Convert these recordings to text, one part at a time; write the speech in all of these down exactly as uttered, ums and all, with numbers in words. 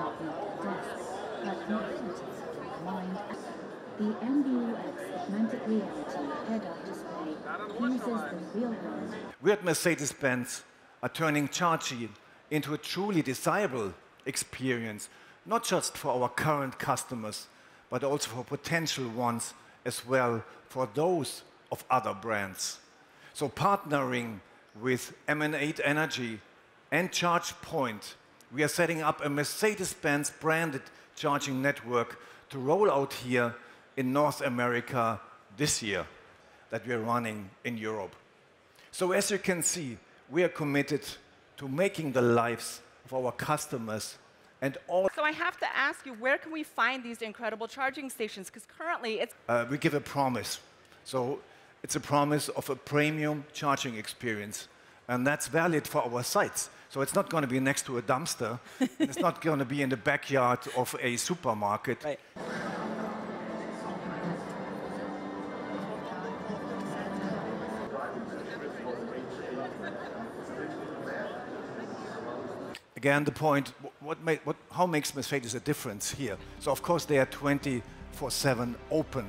The M B U X augmented reality head-up display uses the real world. We at Mercedes-Benz are turning charging into a truly desirable experience, not just for our current customers, but also for potential ones as well, for those of other brands. So partnering with M N eight Energy and ChargePoint, we are setting up a Mercedes-Benz branded charging network to roll out here in North America this year that we are running in Europe. So as you can see, we are committed to making the lives of our customers and all. So I have to ask you, where can we find these incredible charging stations? Because currently it's... Uh, we give a promise. So it's a promise of a premium charging experience. And that's valid for our sites. So it's not going to be next to a dumpster. It's not going to be in the backyard of a supermarket. Right. Again, the point, what, made, what, how makes Mercedes a difference here? So, of course, they are twenty-four seven open.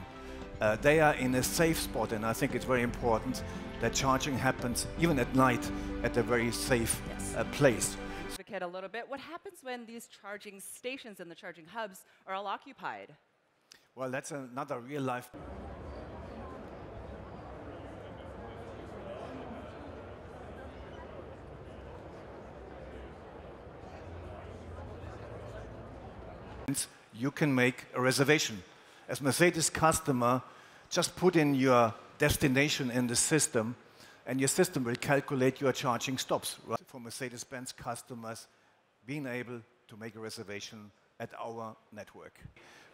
Uh, they are in a safe spot, and I think it's very important that charging happens, even at night, at a very safe yes. uh, place. A little bit. What happens when these charging stations and the charging hubs are all occupied? Well, that's another real-life... You can make a reservation. As Mercedes customer, just put in your destination in the system, and your system will calculate your charging stops. Right? For Mercedes-Benz customers, being able to make a reservation at our network.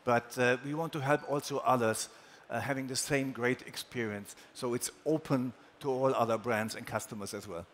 But uh, we want to help also others uh, having the same great experience, so it's open to all other brands and customers as well.